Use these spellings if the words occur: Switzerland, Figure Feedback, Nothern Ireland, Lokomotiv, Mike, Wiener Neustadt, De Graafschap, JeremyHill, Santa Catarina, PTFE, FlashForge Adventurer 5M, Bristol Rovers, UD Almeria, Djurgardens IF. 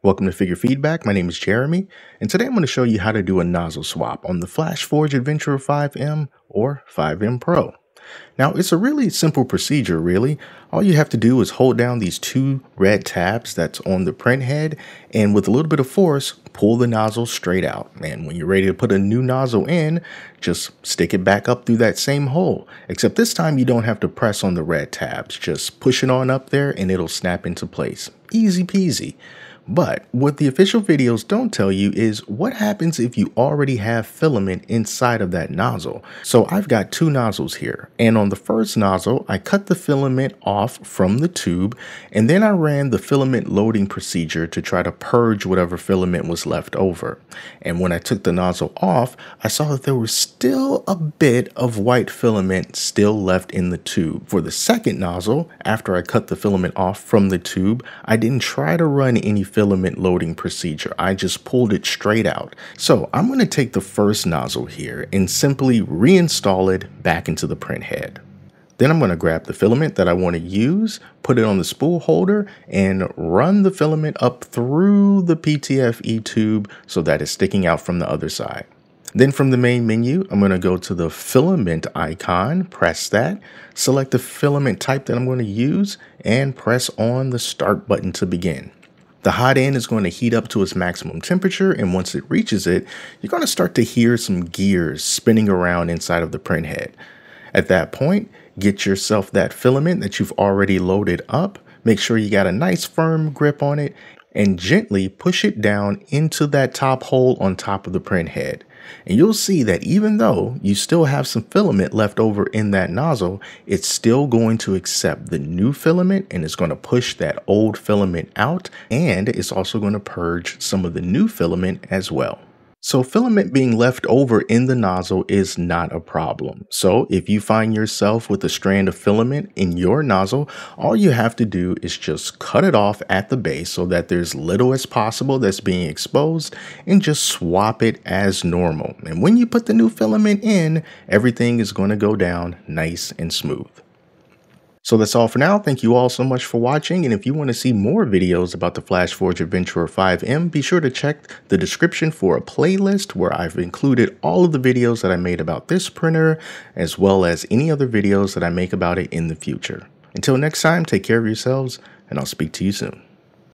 Welcome to Figure Feedback. My name is Jeremy, and today I'm going to show you how to do a nozzle swap on the FlashForge Adventurer 5M or 5M Pro. Now, it's a really simple procedure, really. All you have to do is hold down these two red tabs that's on the print head, and with a little bit of force, pull the nozzle straight out. And when you're ready to put a new nozzle in, just stick it back up through that same hole. Except this time, you don't have to press on the red tabs. Just push it on up there, and it'll snap into place. Easy peasy. But what the official videos don't tell you is what happens if you already have filament inside of that nozzle. So I've got two nozzles here, and on the first nozzle, I cut the filament off from the tube, and then I ran the filament loading procedure to try to purge whatever filament was left over. And when I took the nozzle off, I saw that there was still a bit of white filament still left in the tube. For the second nozzle, after I cut the filament off from the tube, I didn't try to run any filament loading procedure. I just pulled it straight out. So I'm going to take the first nozzle here and simply reinstall it back into the print head. Then I'm going to grab the filament that I want to use, put it on the spool holder, and run the filament up through the PTFE tube so that it's sticking out from the other side. Then from the main menu, I'm going to go to the filament icon, press that, select the filament type that I'm going to use, and press on the start button to begin. The hot end is going to heat up to its maximum temperature, and once it reaches it, you're going to start to hear some gears spinning around inside of the print head. At that point, get yourself that filament that you've already loaded up, make sure you got a nice firm grip on it, and gently push it down into that top hole on top of the print head. And you'll see that even though you still have some filament left over in that nozzle, it's still going to accept the new filament, and it's going to push that old filament out, and it's also going to purge some of the new filament as well. So filament being left over in the nozzle is not a problem. So if you find yourself with a strand of filament in your nozzle, all you have to do is just cut it off at the base so that there's little as possible that's being exposed, and just swap it as normal. And when you put the new filament in, everything is going to go down nice and smooth. So that's all for now. Thank you all so much for watching, and if you want to see more videos about the FlashForge Adventurer 5M, be sure to check the description for a playlist where I've included all of the videos that I made about this printer, as well as any other videos that I make about it in the future. Until next time, take care of yourselves, and I'll speak to you soon.